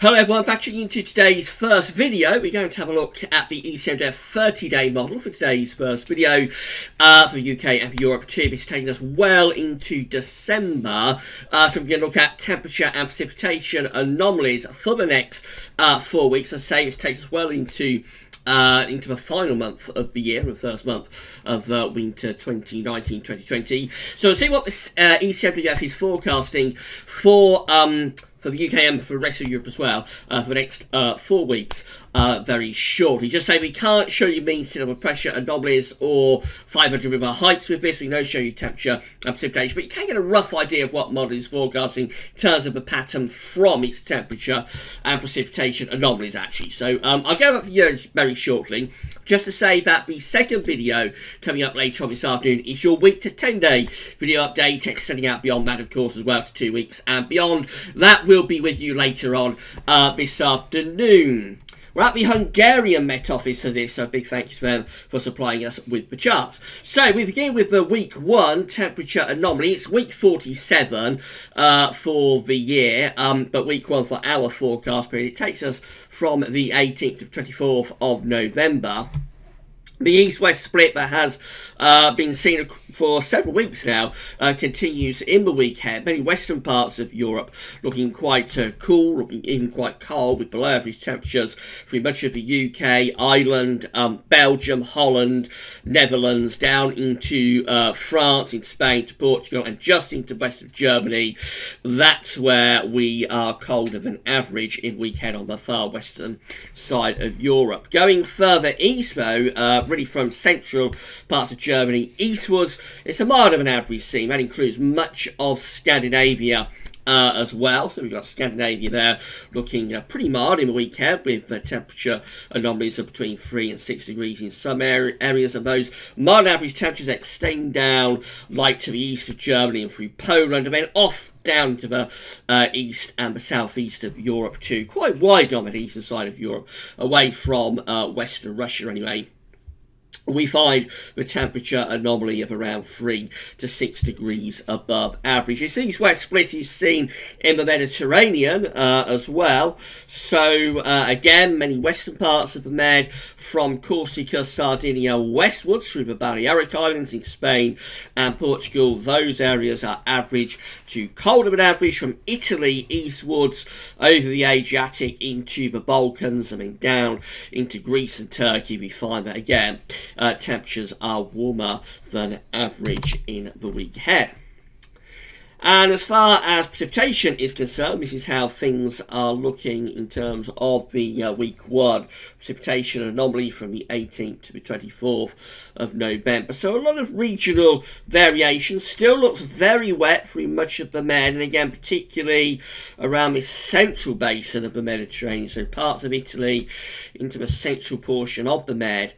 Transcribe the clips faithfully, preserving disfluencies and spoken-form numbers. Hello everyone, back tuning into today's first video. We're going to have a look at the E C M W F thirty day model for today's first video uh, for the U K and for Europe too. It's taking us well into December. Uh, so we're going to look at temperature and precipitation anomalies for the next uh, four weeks. As I say, it takes us well into Uh, into the final month of the year, the first month of uh, winter twenty nineteen twenty twenty. So we'll see what this uh, E C M W F is forecasting for um, for the U K and for the rest of Europe as well uh, for the next uh, four weeks uh, very shortly. Just say we can't show you mean sea level pressure anomalies or five hundred meter heights with this. We can only show you temperature and precipitation, but you can get a rough idea of what model is forecasting in terms of the pattern from its temperature and precipitation anomalies actually. So um, I'll go over the year very shortly. Just to say that the second video coming up later on this afternoon is your week to ten day video update, extending out beyond that of course as well to two weeks and beyond. That will be with you later on uh, this afternoon. We're at the Hungarian Met Office for this, so a big thank you to them for supplying us with the charts. So we begin with the week one temperature anomaly. It's week forty-seven uh, for the year, um, but week one for our forecast period. It takes us from the eighteenth to twenty-fourth of November. The east-west split that has uh, been seen for several weeks now uh, continues in the week ahead. Many western parts of Europe looking quite uh, cool, looking even quite cold, with below average temperatures through much of the U K, Ireland, um, Belgium, Holland, Netherlands, down into uh, France, into Spain, to Portugal, and just into the west of Germany. That's where we are colder than average in week ahead on the far western side of Europe. Going further east, though, uh, really from central parts of Germany eastwards, it's a milder than average scene. That includes much of Scandinavia uh, as well. So we've got Scandinavia there looking uh, pretty mild in the weekend, with uh, temperature anomalies of between three and six degrees in some area areas. And those mild average temperatures extend down like to the east of Germany and through Poland, and then off down to the uh, east and the southeast of Europe too. Quite wide on the eastern side of Europe, away from uh, western Russia anyway. We find the temperature anomaly of around three to six degrees above average. This east-west split is seen in the Mediterranean uh, as well. So uh, again, many western parts of the Med, from Corsica, Sardinia westwards through the Balearic Islands into Spain and Portugal. Those areas are average to colder than average. From Italy eastwards over the Adriatic into the Balkans, I mean down into Greece and Turkey, we find that again. Uh, temperatures are warmer than average in the week ahead. And as far as precipitation is concerned, this is how things are looking in terms of the uh, week one precipitation anomaly from the eighteenth to the twenty-fourth of November. So a lot of regional variation. Still looks very wet through much of the Med, and again particularly around this central basin of the Mediterranean. So parts of Italy into the central portion of the Med.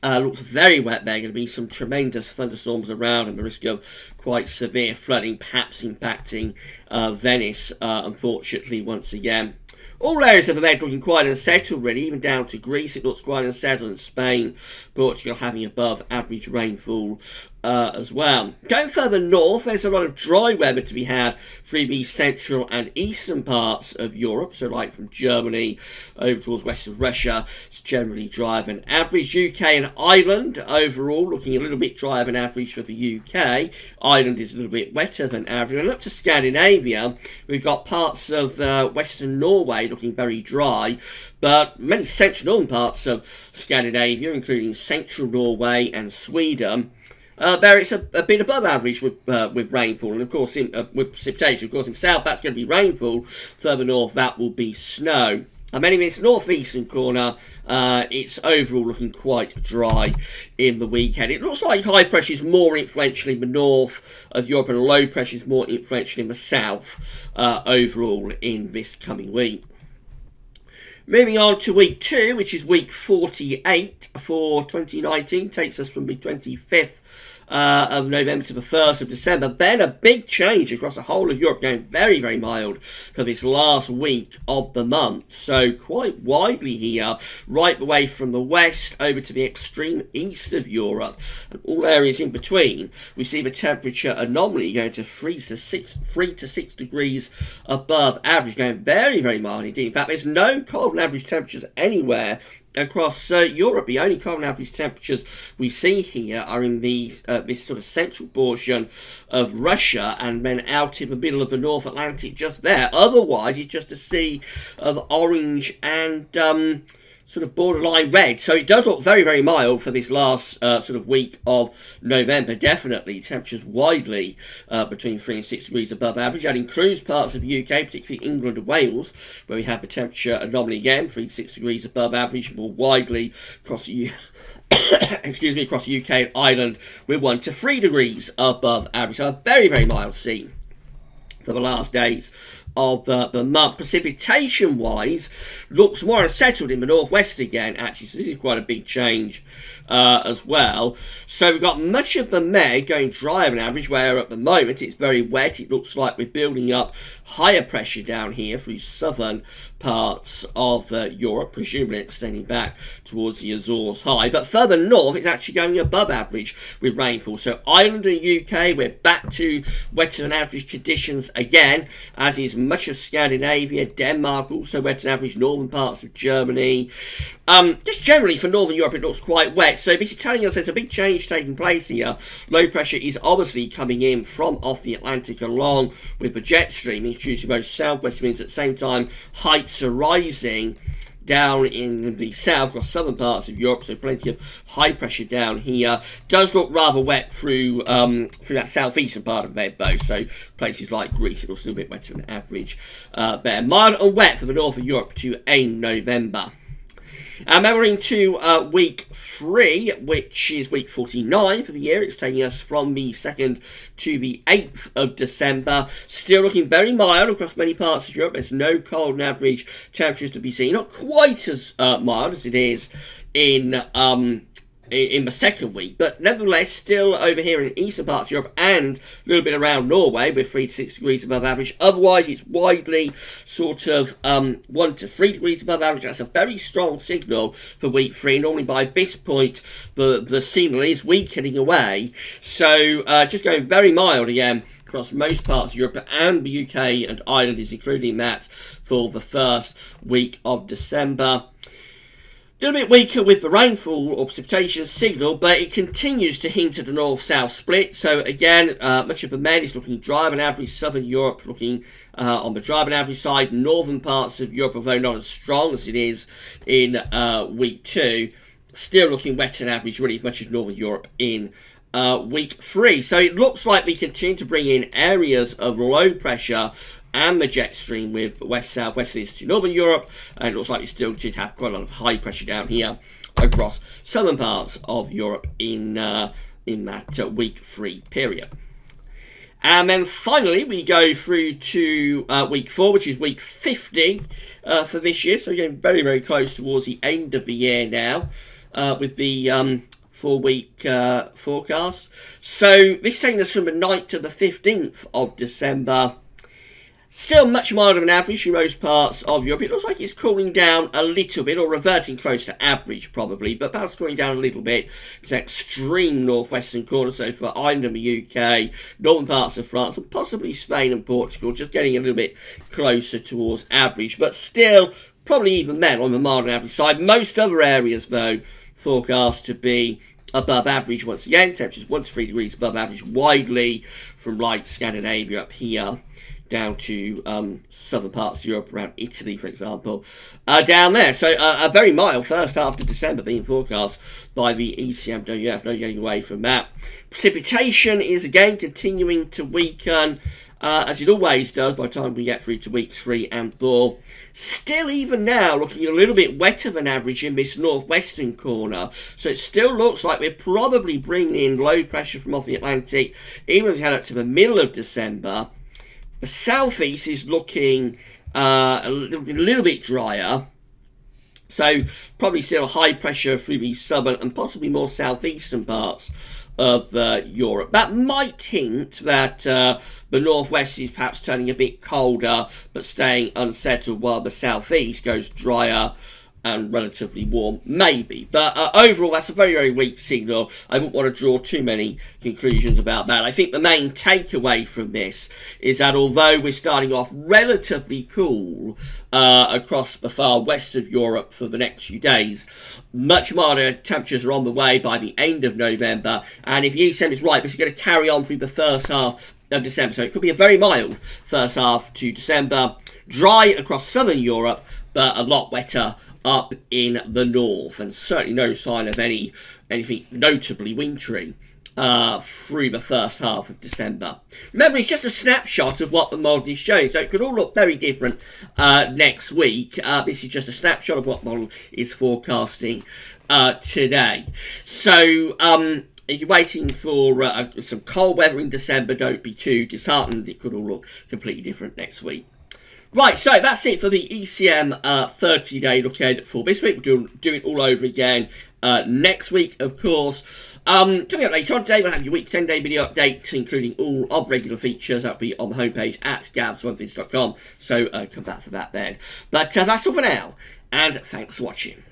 Uh, looks very wet there. Going to be some tremendous thunderstorms around, and the risk of quite severe flooding, perhaps impacting uh, Venice, uh, unfortunately, once again. All areas of the Med looking quite unsettled, really. Even down to Greece, it looks quite unsettled. And Spain, Portugal having above average rainfall uh, as well. Going further north, there's a lot of dry weather to be had through the central and eastern parts of Europe. So, like from Germany over towards west of Russia, it's generally drier than average. U K and Ireland overall looking a little bit drier than average for the U K. Ireland is a little bit wetter than average. And up to Scandinavia, we've got parts of uh, western Norway looking very dry, but many central northern parts of Scandinavia, including central Norway and Sweden, uh, there it's a, a bit above average with uh, with rainfall, and of course in, uh, with precipitation. Of course, in south that's going to be rainfall. Further north that will be snow. And anyway, this northeastern corner, uh, it's overall looking quite dry in the weekend. It looks like high pressure is more influential in the north of Europe, and low pressure is more influential in the south uh, overall in this coming week. Moving on to week two, which is week forty-eight for twenty nineteen, takes us from the twenty-fifth uh, of November to the first of December. Then a big change across the whole of Europe, going very, very mild for this last week of the month. So quite widely here, right the way from the west over to the extreme east of Europe and all areas in between. We see the temperature anomaly going to three to six, three to six degrees above average, going very, very mild indeed. In fact, there's no cold and average temperatures anywhere across uh, Europe. The only cold and average temperatures we see here are in these, uh, this sort of central portion of Russia, and then out in the middle of the North Atlantic just there. Otherwise, it's just a sea of orange and um, sort of borderline red. So it does look very, very mild for this last uh, sort of week of November, definitely. Temperatures widely uh, between three and six degrees above average. That includes parts of the U K, particularly England and Wales, where we have the temperature anomaly again, three to six degrees above average, more widely across the excuse me, across the U K and Ireland, with one to three degrees above average. So a very, very mild scene for the last days of uh, the month. Precipitation wise, looks more unsettled in the northwest again, actually. So this is quite a big change uh, as well. So we've got much of the Med going dry on average, where at the moment it's very wet. It looks like we're building up higher pressure down here through southern parts of uh, Europe, presumably extending back towards the Azores High. But further north, it's actually going above average with rainfall. So Ireland and U K, we're back to wetter than average conditions again, as is much of Scandinavia, Denmark, also wet on average, northern parts of Germany. Um, just generally for northern Europe, it looks quite wet. So this is telling us there's a big change taking place here. Low pressure is obviously coming in from off the Atlantic along with the jet stream, introducing both southwest winds at the same time. Heights are rising down in the south across southern parts of Europe, so plenty of high pressure down here. Does look rather wet through um, through that southeastern part of there though, so places like Greece it looks a little bit wetter than average uh, there. Mild and wet for the north of Europe to aim November. And then we're into uh, week three, which is week forty-nine for the year. It's taking us from the second to the eighth of December. Still looking very mild across many parts of Europe. There's no cold and average temperatures to be seen. Not quite as uh, mild as it is in um, in the second week, but nevertheless still over here in eastern parts of Europe and a little bit around Norway with three to six degrees above average. Otherwise it's widely sort of um one to three degrees above average. That's a very strong signal for week three. Normally by this point the the signal is weakening away, so uh just going very mild again across most parts of Europe, and the U K and Ireland is including that for the first week of December. A little bit weaker with the rainfall or precipitation signal, but it continues to hint at the north-south split. So again, uh, much of the Med is looking dry on average. Southern Europe looking uh, on the dry on average side. Northern parts of Europe, although not as strong as it is in uh, week two, still looking wet on average, really as much as northern Europe in uh, week three. So it looks like we continue to bring in areas of low pressure and the jet stream with west southwesterlies to northern Europe, and it looks like we still did have quite a lot of high pressure down here across southern parts of Europe in uh, in that uh, week three period. And then finally we go through to uh, week four, which is week fifty uh, for this year. So we're getting very, very close towards the end of the year now uh, with the um, four-week uh, forecast. So this is taking us from the ninth to the fifteenth of December. Still much milder than average in most parts of Europe. It looks like it's cooling down a little bit, or reverting close to average probably, but perhaps cooling down a little bit. It's an extreme northwestern corner, so for Ireland and the U K, northern parts of France, and possibly Spain and Portugal, just getting a little bit closer towards average, but still probably even then on the milder average side. Most other areas, though, forecast to be above average once again. Temperatures one to three degrees above average widely from like Scandinavia up here down to um, southern parts of Europe, around Italy, for example, uh, down there. So uh, a very mild first half of December being forecast by the E C M W F, no getting away from that. Precipitation is again continuing to weaken, uh, as it always does by the time we get through to weeks three and four. Still even now looking a little bit wetter than average in this northwestern corner. So it still looks like we're probably bringing in low pressure from off the Atlantic, even as we head up to the middle of December. The southeast is looking uh, a little bit drier. So probably still high pressure through the southern and possibly more southeastern parts of uh, Europe. That might hint that uh, the northwest is perhaps turning a bit colder but staying unsettled, while the southeast goes drier and relatively warm, maybe. But uh, overall, that's a very, very weak signal. I wouldn't want to draw too many conclusions about that. I think the main takeaway from this is that although we're starting off relatively cool uh, across the far west of Europe for the next few days, much milder temperatures are on the way by the end of November. And if the E C M is right, this is going to carry on through the first half of December. So it could be a very mild first half to December, dry across southern Europe, but a lot wetter up in the north, and certainly no sign of any anything notably wintry uh, through the first half of December. Remember, it's just a snapshot of what the model is showing, so it could all look very different uh, next week. Uh, this is just a snapshot of what the model is forecasting uh, today. So um, if you're waiting for uh, some cold weather in December, don't be too disheartened. It could all look completely different next week. Right, so that's it for the E C M thirty-day uh, look ahead for this week. We'll do, do it all over again uh, next week, of course. Um, coming up later on today, we'll have your week ten-day video updates, including all of regular features. That'll be on the homepage at gavs weather vids dot com, so uh, come back for that then. But uh, that's all for now, and thanks for watching.